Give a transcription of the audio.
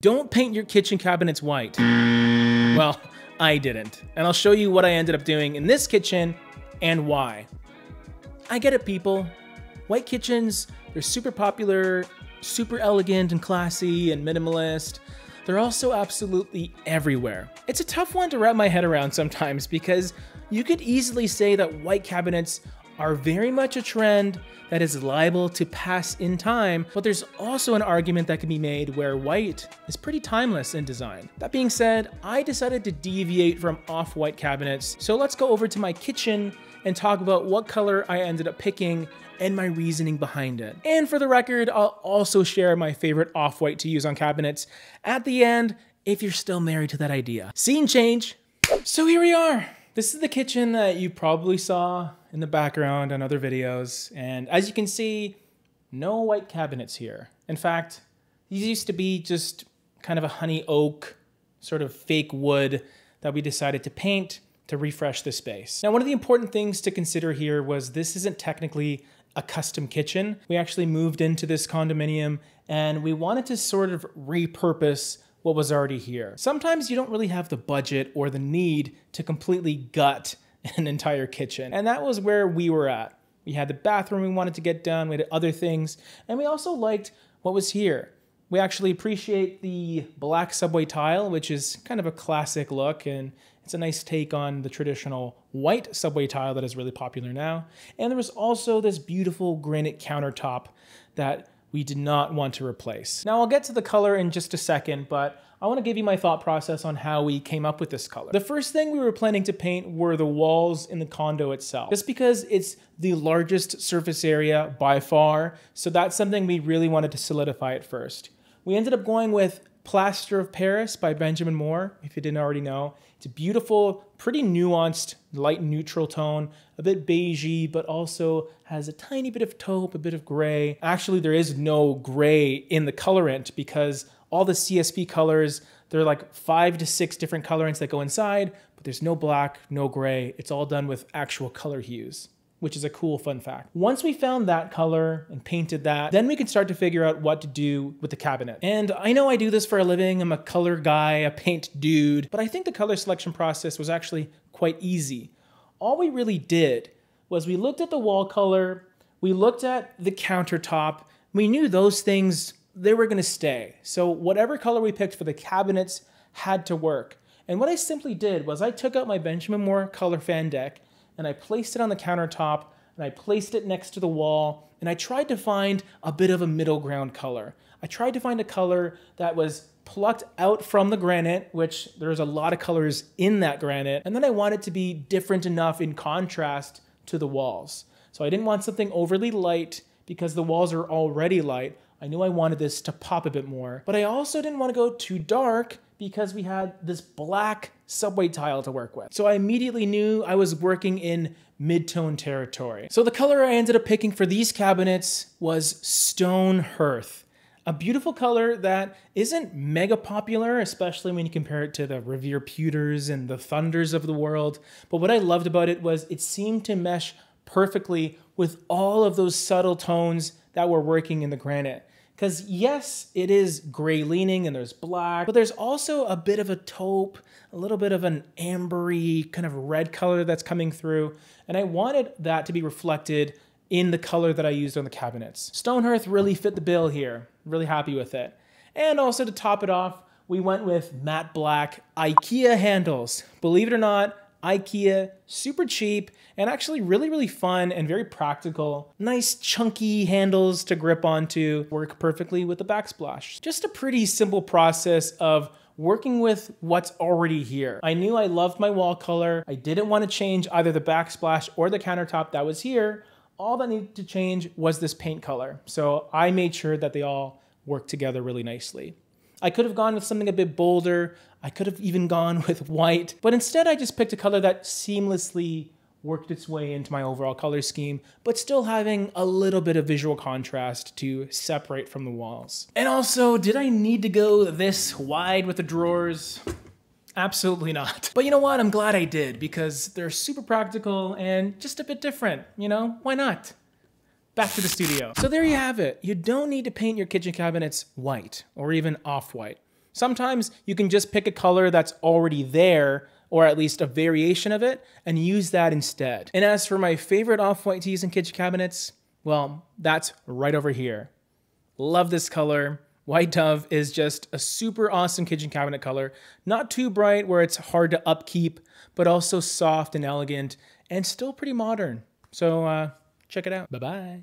Don't paint your kitchen cabinets white. Well, I didn't, and I'll show you what I ended up doing in this kitchen and why. I get it, people. White kitchens, they're super popular, super elegant and classy and minimalist. They're also absolutely everywhere. It's a tough one to wrap my head around sometimes because you could easily say that white cabinets are very much a trend that is liable to pass in time, but there's also an argument that can be made where white is pretty timeless in design. That being said, I decided to deviate from off-white cabinets, so let's go over to my kitchen and talk about what color I ended up picking and my reasoning behind it. And for the record, I'll also share my favorite off-white to use on cabinets at the end if you're still married to that idea. Scene change. So here we are. This is the kitchen that you probably saw in the background on other videos, and as you can see, no white cabinets here. In fact, these used to be just kind of a honey oak, sort of fake wood that we decided to paint to refresh the space. Now, one of the important things to consider here was this isn't technically a custom kitchen. We actually moved into this condominium and we wanted to sort of repurpose what was already here. Sometimes you don't really have the budget or the need to completely gut an entire kitchen. And that was where we were at. We had the bathroom we wanted to get done, we had other things, and we also liked what was here. We actually appreciate the black subway tile, which is kind of a classic look, and it's a nice take on the traditional white subway tile that is really popular now. And there was also this beautiful granite countertop that we did not want to replace. Now I'll get to the color in just a second, but I want to give you my thought process on how we came up with this color. The first thing we were planning to paint were the walls in the condo itself, just because it's the largest surface area by far, so that's something we really wanted to solidify at first. We ended up going with Plaster of Paris by Benjamin Moore, if you didn't already know. It's a beautiful, pretty nuanced, light neutral tone, a bit beigey, but also has a tiny bit of taupe, a bit of gray. Actually, there is no gray in the colorant because all the CSP colors, there are like 5 to 6 different colorants that go inside, but there's no black, no gray. It's all done with actual color hues, which is a cool fun fact. Once we found that color and painted that, then we could start to figure out what to do with the cabinet. And I know I do this for a living, I'm a color guy, a paint dude, but I think the color selection process was actually quite easy. All we really did was we looked at the wall color, we looked at the countertop, we knew those things, they were gonna stay. So whatever color we picked for the cabinets had to work. And what I simply did was I took out my Benjamin Moore color fan deck and I placed it on the countertop, and I placed it next to the wall, and I tried to find a bit of a middle ground color. I tried to find a color that was plucked out from the granite, which there's a lot of colors in that granite, and then I wanted it to be different enough in contrast to the walls. So I didn't want something overly light because the walls are already light. I knew I wanted this to pop a bit more, but I also didn't want to go too dark because we had this black subway tile to work with. So I immediately knew I was working in mid-tone territory. So the color I ended up picking for these cabinets was Stone Hearth, a beautiful color that isn't mega popular, especially when you compare it to the Revere Pewters and the Thunders of the world. But what I loved about it was it seemed to mesh perfectly with all of those subtle tones that were working in the granite. Because yes, it is gray leaning and there's black, but there's also a bit of a taupe, a little bit of an ambery kind of red color that's coming through. And I wanted that to be reflected in the color that I used on the cabinets. Stone Hearth really fit the bill here. Really happy with it. And also to top it off, we went with matte black IKEA handles. Believe it or not, IKEA, super cheap, and actually really, really fun and very practical. Nice chunky handles to grip onto, work perfectly with the backsplash. Just a pretty simple process of working with what's already here. I knew I loved my wall color. I didn't want to change either the backsplash or the countertop that was here. All that needed to change was this paint color. So I made sure that they all worked together really nicely. I could have gone with something a bit bolder. I could have even gone with white, but instead I just picked a color that seamlessly worked its way into my overall color scheme, but still having a little bit of visual contrast to separate from the walls. And also, did I need to go this wide with the drawers? Absolutely not. But you know what? I'm glad I did because they're super practical and just a bit different, you know? Why not? Back to the studio. So there you have it. You don't need to paint your kitchen cabinets white or even off-white. Sometimes you can just pick a color that's already there, or at least a variation of it, and use that instead. And as for my favorite off-white to use in kitchen cabinets, well, that's right over here. Love this color. White Dove is just a super awesome kitchen cabinet color. Not too bright where it's hard to upkeep, but also soft and elegant and still pretty modern. So check it out. Bye-bye.